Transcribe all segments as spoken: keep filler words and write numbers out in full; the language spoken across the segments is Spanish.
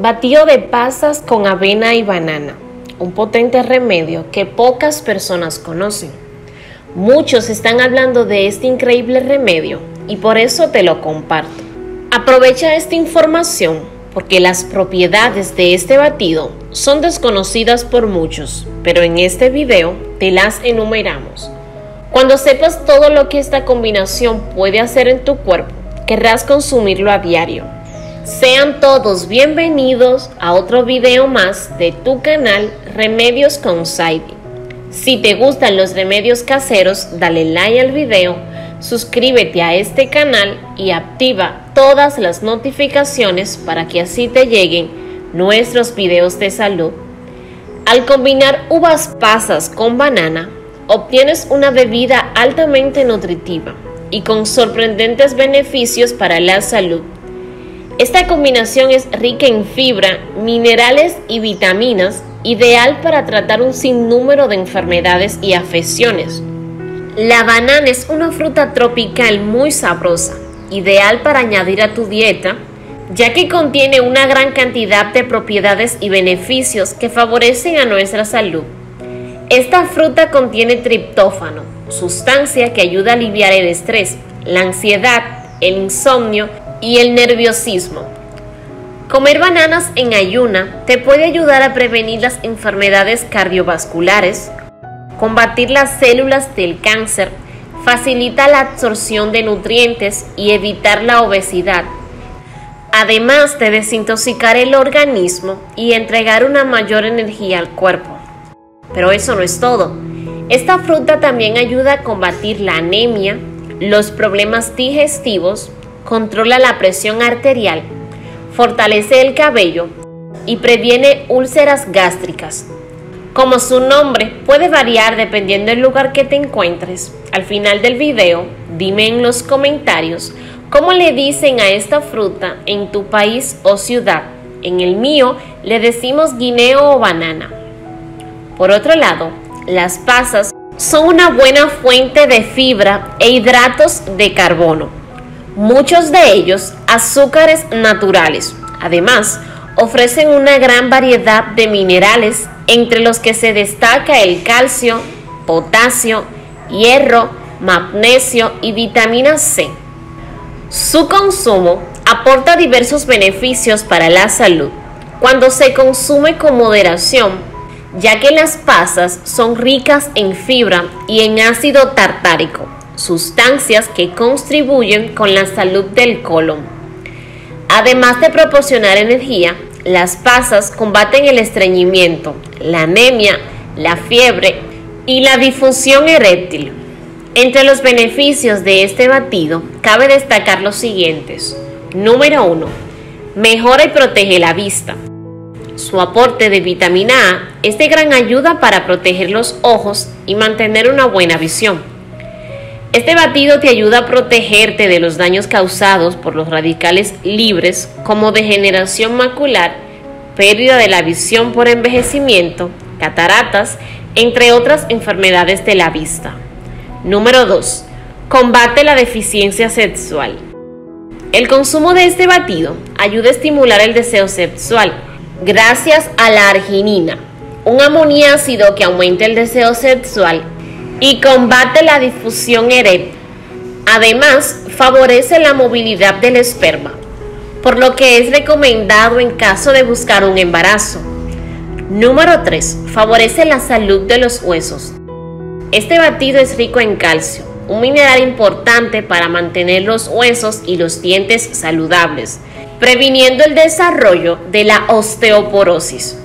Batido de pasas con avena y banana, un potente remedio que pocas personas conocen. Muchos están hablando de este increíble remedio y por eso te lo comparto. Aprovecha esta información porque las propiedades de este batido son desconocidas por muchos, pero en este video te las enumeramos. Cuando sepas todo lo que esta combinación puede hacer en tu cuerpo, querrás consumirlo a diario. Sean todos bienvenidos a otro video más de tu canal Remedios con Saidi. Si te gustan los remedios caseros, dale like al video, suscríbete a este canal y activa todas las notificaciones para que así te lleguen nuestros videos de salud. Al combinar uvas pasas con banana, obtienes una bebida altamente nutritiva y con sorprendentes beneficios para la salud. Esta combinación es rica en fibra, minerales y vitaminas, ideal para tratar un sinnúmero de enfermedades y afecciones. La banana es una fruta tropical muy sabrosa, ideal para añadir a tu dieta, ya que contiene una gran cantidad de propiedades y beneficios que favorecen a nuestra salud. Esta fruta contiene triptófano, sustancia que ayuda a aliviar el estrés, la ansiedad, el insomnio y el nerviosismo. Comer bananas en ayuna te puede ayudar a prevenir las enfermedades cardiovasculares, combatir las células del cáncer, facilita la absorción de nutrientes y evitar la obesidad, además de desintoxicar el organismo y entregar una mayor energía al cuerpo. Pero eso no es todo. Esta fruta también ayuda a combatir la anemia, los problemas digestivos, controla la presión arterial, fortalece el cabello y previene úlceras gástricas. Como su nombre puede variar dependiendo del lugar que te encuentres, al final del video dime en los comentarios cómo le dicen a esta fruta en tu país o ciudad. En el mío le decimos guineo o banana. Por otro lado, las pasas son una buena fuente de fibra e hidratos de carbono, muchos de ellos azúcares naturales. Además, ofrecen una gran variedad de minerales, entre los que se destaca el calcio, potasio, hierro, magnesio y vitamina C. Su consumo aporta diversos beneficios para la salud cuando se consume con moderación, ya que las pasas son ricas en fibra y en ácido tartárico, sustancias que contribuyen con la salud del colon. Además de proporcionar energía, las pasas combaten el estreñimiento, la anemia, la fiebre y la disfunción eréctil. Entre los beneficios de este batido, cabe destacar los siguientes. Número uno. Mejora y protege la vista. Su aporte de vitamina A es de gran ayuda para proteger los ojos y mantener una buena visión. Este batido te ayuda a protegerte de los daños causados por los radicales libres, como degeneración macular, pérdida de la visión por envejecimiento, cataratas, entre otras enfermedades de la vista. Número dos. Combate la deficiencia sexual. El consumo de este batido ayuda a estimular el deseo sexual gracias a la arginina, un aminoácido que aumenta el deseo sexual y combate la disfunción eréctil. Además, favorece la movilidad del esperma, por lo que es recomendado en caso de buscar un embarazo. Número tres. Favorece la salud de los huesos. Este batido es rico en calcio, un mineral importante para mantener los huesos y los dientes saludables, previniendo el desarrollo de la osteoporosis.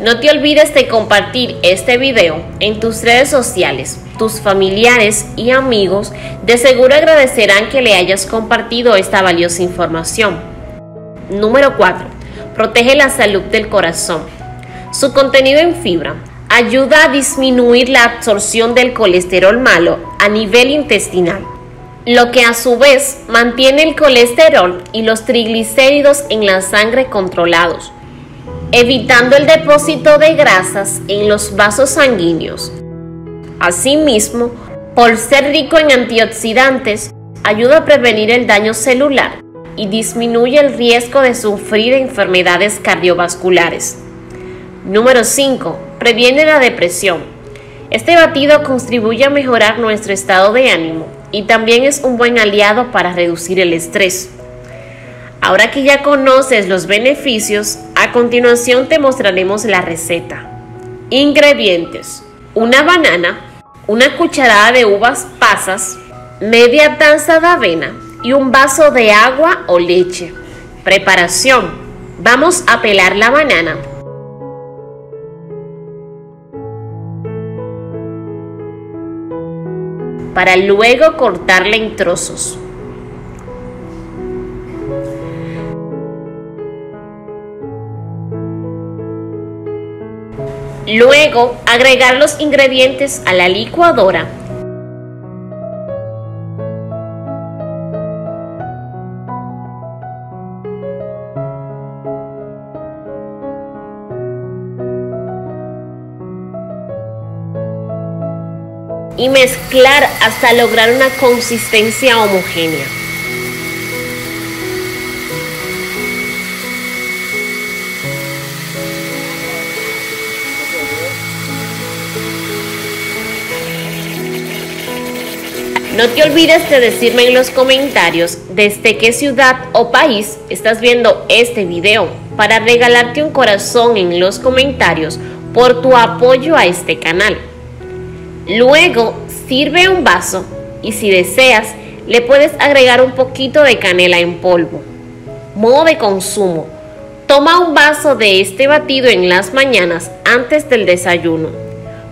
No te olvides de compartir este video en tus redes sociales. Tus familiares y amigos de seguro agradecerán que le hayas compartido esta valiosa información. Número cuatro. Protege la salud del corazón. Su contenido en fibra ayuda a disminuir la absorción del colesterol malo a nivel intestinal, lo que a su vez mantiene el colesterol y los triglicéridos en la sangre controlados, evitando el depósito de grasas en los vasos sanguíneos. Asimismo, por ser rico en antioxidantes, ayuda a prevenir el daño celular, y disminuye el riesgo de sufrir enfermedades cardiovasculares. Número cinco. Previene la depresión. Este batido contribuye a mejorar nuestro estado de ánimo y también es un buen aliado para reducir el estrés. Ahora que ya conoces los beneficios, a continuación te mostraremos la receta. Ingredientes: una banana, una cucharada de uvas pasas, media taza de avena y un vaso de agua o leche. Preparación: vamos a pelar la banana. Para luego cortarla en trozos. Luego, agregar los ingredientes a la licuadora. Y mezclar hasta lograr una consistencia homogénea. No te olvides de decirme en los comentarios desde qué ciudad o país estás viendo este video para regalarte un corazón en los comentarios por tu apoyo a este canal. Luego sirve un vaso y si deseas le puedes agregar un poquito de canela en polvo. Modo de consumo: toma un vaso de este batido en las mañanas antes del desayuno.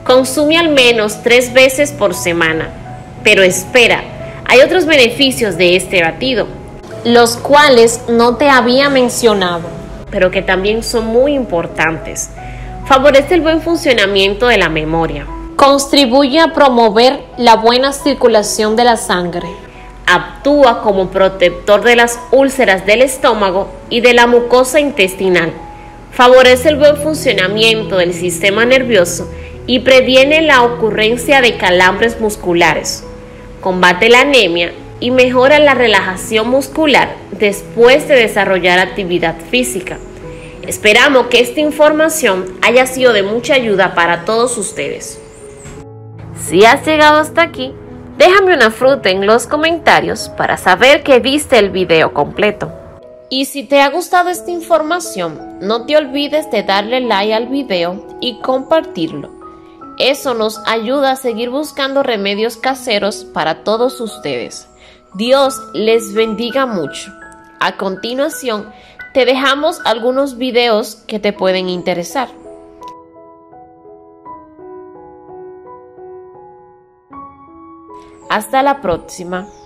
Consume al menos tres veces por semana. Pero espera, hay otros beneficios de este batido, los cuales no te había mencionado, pero que también son muy importantes. Favorece el buen funcionamiento de la memoria. Contribuye a promover la buena circulación de la sangre. Actúa como protector de las úlceras del estómago y de la mucosa intestinal. Favorece el buen funcionamiento del sistema nervioso y previene la ocurrencia de calambres musculares. Combate la anemia y mejora la relajación muscular después de desarrollar actividad física. Esperamos que esta información haya sido de mucha ayuda para todos ustedes. Si has llegado hasta aquí, déjame una fruta en los comentarios para saber que viste el video completo. Y si te ha gustado esta información, no te olvides de darle like al video y compartirlo. Eso nos ayuda a seguir buscando remedios caseros para todos ustedes. Dios les bendiga mucho. A continuación, te dejamos algunos videos que te pueden interesar. Hasta la próxima.